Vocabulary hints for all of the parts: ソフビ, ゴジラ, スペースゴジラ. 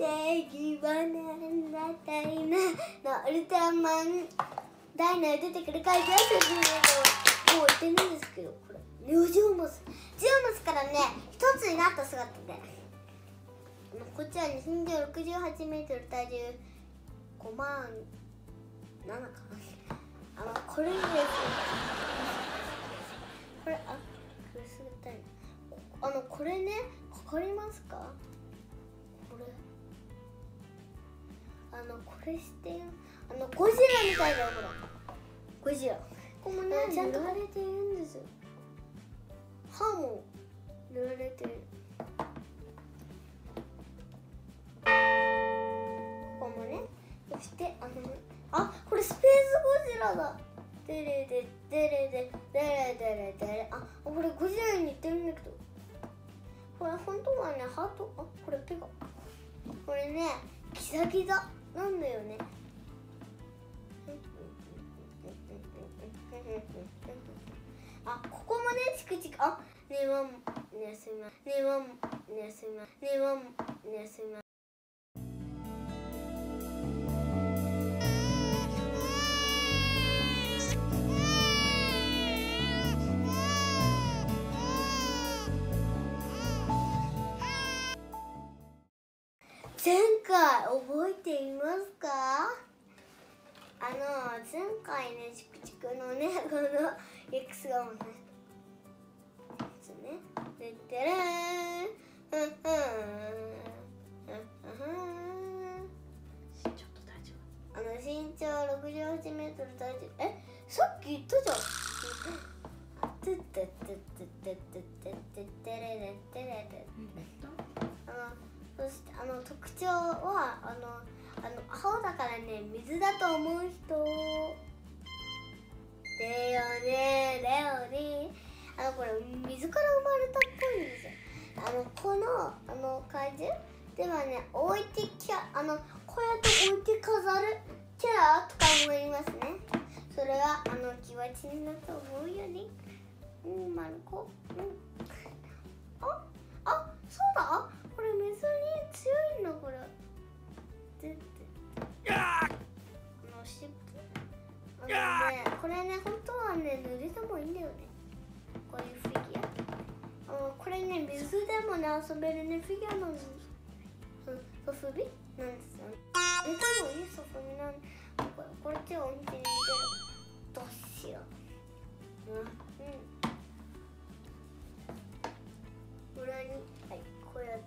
第7番なんだいな、なるたまんだいな出てくる回でもう言ってないんですけど、これね、ジオマスからね、一つになった姿で、こっちは2068m、体重5万7か、これですね、これ、これすぐたいな、これね、わかりますか、これこれしてゴジラみたいな、ほらゴジラ、ここもねちゃんと塗られているんですよ、歯も塗られてる、ここもね、そしてこれスペースゴジラだ、デレデデレデデレデレデレ、これゴジラに似てるんだけど、これ本当はね、ハート、これ手が、これねギザギザなんだよね、ここもねチクチク、ねわんねすまねわんねすまねわんねすま、前回覚えていますか？前回ね、チクチクのね、この X がもね、でってれーん、身長と体重、身長68m、体重、さっき言ったじゃん、てってってってってってってれれってれれ、そして特徴は青だからね、水だと思う人だよね、これ水から生まれたっぽいんですよ。この怪獣ではね、置いてきゃこうやって置いて飾るキャラとか思いますね。それは気持ちになったと思うよね。うん、まる子、そうだ。これ水に強いんだ、これ。尻尾。これね、本当はね、濡れてもいいんだよね。こういうフィギュア。これね、水でもね、遊べるね、フィギュアの。ソフビなんですよね。でもいいソフビなん。これ手を置いてる。どうしよう。裏に、はい、こうやって。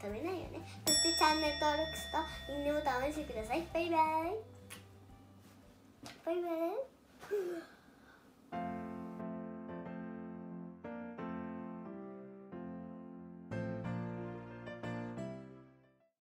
食べないよね。そしてチャンネル登録といいねボタンを押してください。バイバイ。